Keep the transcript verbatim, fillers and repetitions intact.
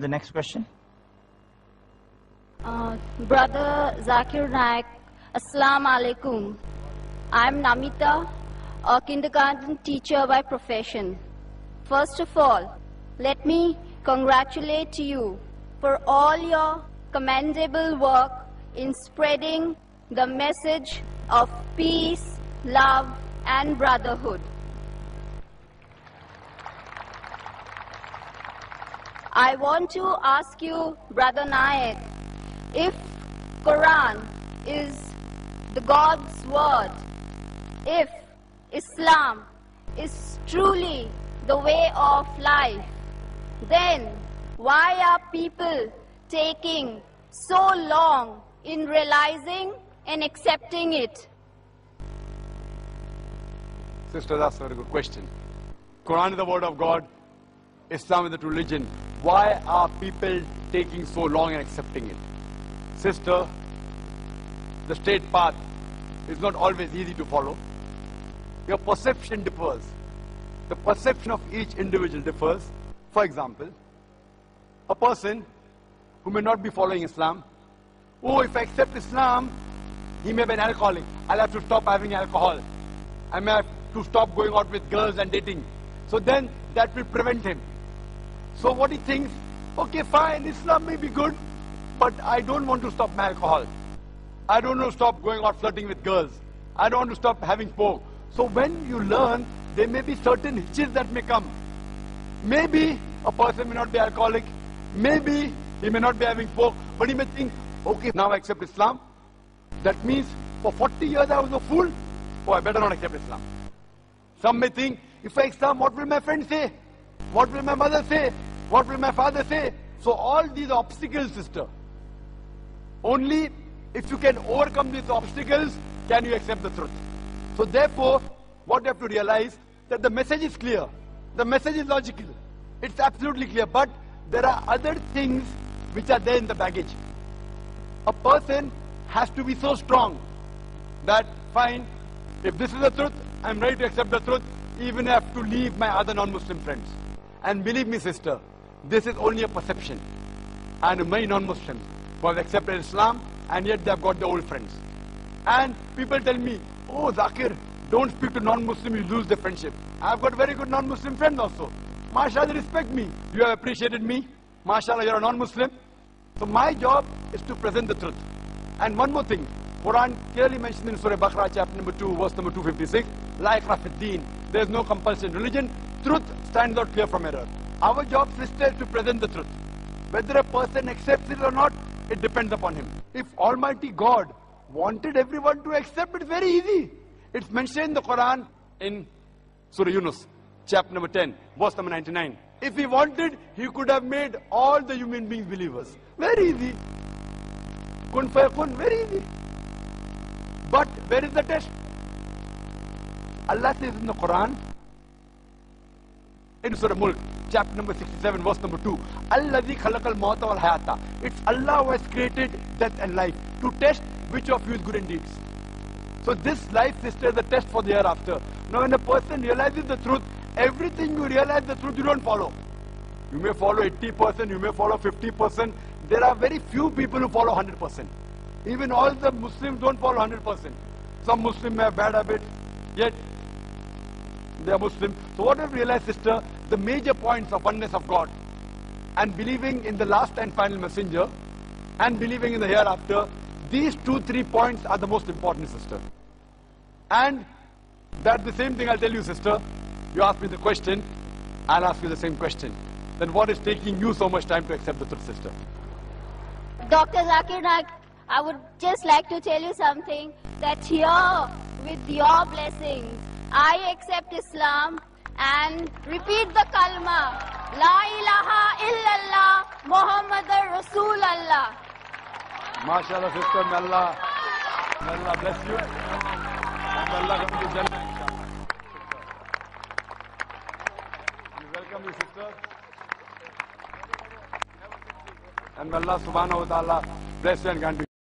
The next question. Uh, brother Zakir Naik, Assalamu Alaikum. I am Namita, a kindergarten teacher by profession. First of all, let me congratulate you for all your commendable work in spreading the message of peace, love, and brotherhood. I want to ask you, Brother Naik, if Quran is the God's word, if Islam is truly the way of life, then why are people taking so long in realizing and accepting it? Sister, that's a very good question. Quran is the word of God. Islam is the true religion. Why are people taking so long in accepting it? Sister, the straight path is not always easy to follow. Your perception differs. The perception of each individual differs. For example, a person who may not be following Islam, oh, if I accept Islam, he may be an alcoholic. I'll have to stop having alcohol. I may have to stop going out with girls and dating. So then that will prevent him. So what he thinks, okay, fine, Islam may be good, but I don't want to stop my alcohol. I don't want to stop going out flirting with girls. I don't want to stop having pork. So when you learn, there may be certain hitches that may come. Maybe a person may not be alcoholic. Maybe he may not be having pork, but he may think, okay, now I accept Islam. That means for forty years I was a fool. Oh, I better not accept Islam. Some may think, if I Islam, what will my friends say? What will my mother say? What will my father say? So all these obstacles, sister. Only if you can overcome these obstacles, can you accept the truth. So therefore, what you have to realize, that the message is clear. The message is logical. It's absolutely clear. But there are other things which are there in the baggage. A person has to be so strong that, fine, if this is the truth, I'm ready to accept the truth, even if I have to leave my other non-Muslim friends. And believe me, sister, this is only a perception. And many non-Muslims who have accepted Islam, and yet they have got their old friends. And people tell me, oh, Zakir, don't speak to non-Muslim, you lose their friendship. I've got very good non-Muslim friends also. MashaAllah, they respect me. You have appreciated me. MashaAllah, you're a non-Muslim. So my job is to present the truth. And one more thing, Quran clearly mentioned in Surah Baqarah, chapter number two, verse number two fifty-six, La ilaha illallah. There is no compulsion in religion. Truth stands out clear from error. Our job, sister, is to present the truth. Whether a person accepts it or not, it depends upon him. If Almighty God wanted everyone to accept, it's very easy. It's mentioned in the Quran in Surah Yunus, chapter number ten, verse number ninety-nine. If he wanted, he could have made all the human beings believers. Very easy. Kun fayakun, very easy. But where is the test? Allah says in the Quran, in Surah Mulk, chapter number sixty-seven, verse number two, Allazi khalaqal mawta wal hayata. It's Allah who has created death and life to test which of you is good in deeds. So this life, sister, is a test for the hereafter. Now when a person realizes the truth, everything you realize the truth, you don't follow. You may follow eighty percent, you may follow fifty percent. There are very few people who follow one hundred percent. Even all the Muslims don't follow one hundred percent. Some Muslims have bad habits, yet they are Muslim. So what I've realized, sister, the major points of oneness of God and believing in the last and final messenger and believing in the hereafter, these two, three points are the most important, sister. And that's the same thing I'll tell you, sister. You ask me the question, I'll ask you the same question. Then what is taking you so much time to accept the truth, sister? Doctor Zakir Naik, I would just like to tell you something, that here, with your blessings, I accept Islam and repeat the kalma, La ilaha illallah, Muhammadur Rasulallah. MashaAllah, sister, may Allah, may Allah bless you. May Allah come to Jannah, inshallah. We welcome you, sister. And may Allah subhanahu wa ta'ala bless you and grant you.